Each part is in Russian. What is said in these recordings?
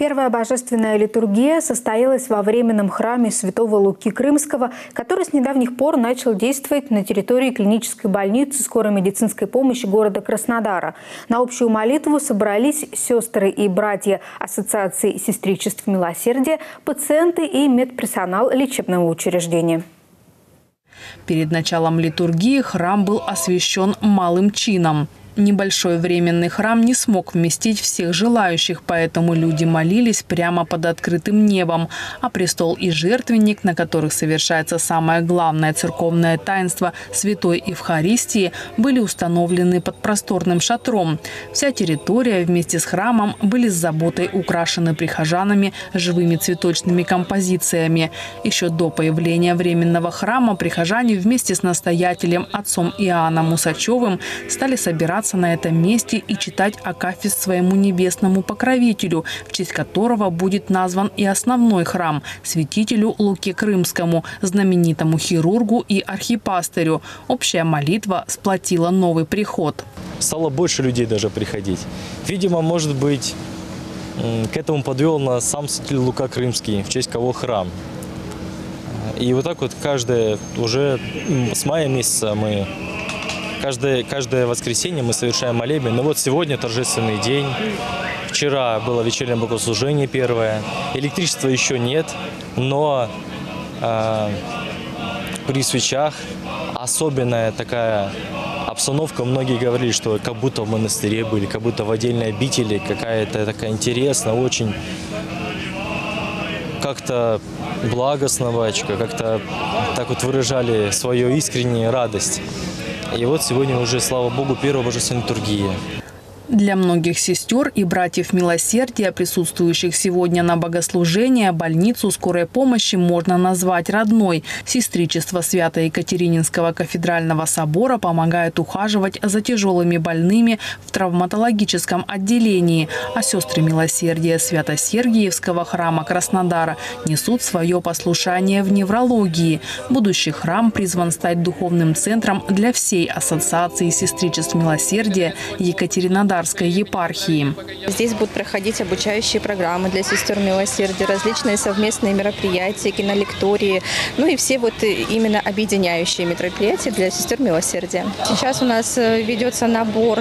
Первая божественная литургия состоялась во временном храме святого Луки Крымского, который с недавних пор начал действовать на территории клинической больницы скорой медицинской помощи города Краснодара. На общую молитву собрались сестры и братья Ассоциации сестричеств милосердия, пациенты и медперсонал лечебного учреждения. Перед началом литургии храм был освящен малым чином. Небольшой временный храм не смог вместить всех желающих, поэтому люди молились прямо под открытым небом. А престол и жертвенник, на которых совершается самое главное церковное таинство Святой Евхаристии, были установлены под просторным шатром. Вся территория вместе с храмом были с заботой украшены прихожанами живыми цветочными композициями. Еще до появления временного храма прихожане вместе с настоятелем отцом Иоанном Усачевым стали собираться на этом месте и читать Акафис своему небесному покровителю, в честь которого будет назван и основной храм – святителю Луке Крымскому, знаменитому хирургу и архипастырю. Общая молитва сплотила новый приход. Стало больше людей даже приходить. Видимо, может быть, к этому подвел нас сам святитель Лука Крымский, в честь кого храм. И вот так вот каждое, уже с мая месяца мы... Каждое воскресенье мы совершаем молебен. Но вот сегодня торжественный день. Вчера было вечернее богослужение первое. Электричества еще нет, но при свечах особенная такая обстановка. Многие говорили, что как будто в монастыре были, как будто в отдельной обители. Какая-то такая интересная, очень как-то благостная бачка. Как-то так вот выражали свою искреннюю радость. И вот сегодня уже, слава Богу, первая божественная литургия. Для многих сестер и братьев милосердия, присутствующих сегодня на богослужении, больницу скорой помощи можно назвать родной. Сестричество Свято-Екатерининского кафедрального собора помогает ухаживать за тяжелыми больными в травматологическом отделении. А сестры милосердия Свято-Сергиевского храма Краснодара несут свое послушание в неврологии. Будущий храм призван стать духовным центром для всей Ассоциации сестричеств милосердия Екатеринодара. Епархии. Здесь будут проходить обучающие программы для сестер милосердия, различные совместные мероприятия, кинолектории, ну и все вот именно объединяющие мероприятия для сестер милосердия. Сейчас у нас ведется набор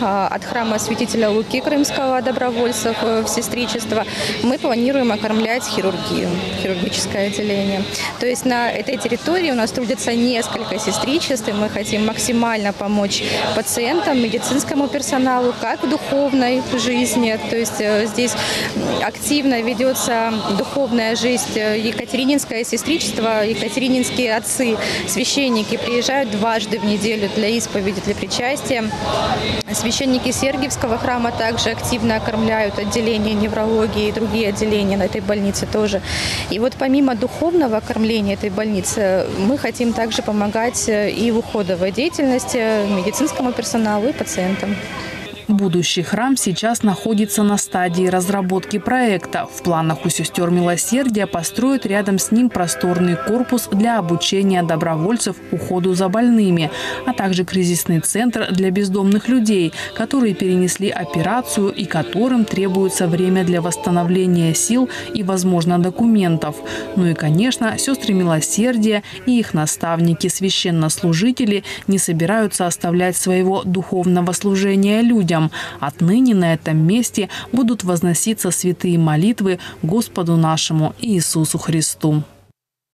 от храма святителя Луки Крымского добровольцев в сестричество. Мы планируем окормлять хирургию, хирургическое отделение. То есть на этой территории у нас трудятся несколько сестричеств, и мы хотим максимально помочь пациентам, медицинскому персоналу, как в духовной жизни. То есть здесь активно ведется духовная жизнь. Екатерининское сестричество, екатерининские отцы, священники приезжают дважды в неделю для исповеди, для причастия. Священники Сергиевского храма также активно окормляют отделение неврологии и другие отделения на этой больнице тоже. И вот помимо духовного окормления этой больницы, мы хотим также помогать и в уходовой деятельности, медицинскому персоналу и пациентам. Будущий храм сейчас находится на стадии разработки проекта. В планах у сестер милосердия построить рядом с ним просторный корпус для обучения добровольцев уходу за больными, а также кризисный центр для бездомных людей, которые перенесли операцию и которым требуется время для восстановления сил и, возможно, документов. Ну и, конечно, сестры милосердия и их наставники, священнослужители, не собираются оставлять своего духовного служения людям. Отныне на этом месте будут возноситься святые молитвы Господу нашему Иисусу Христу.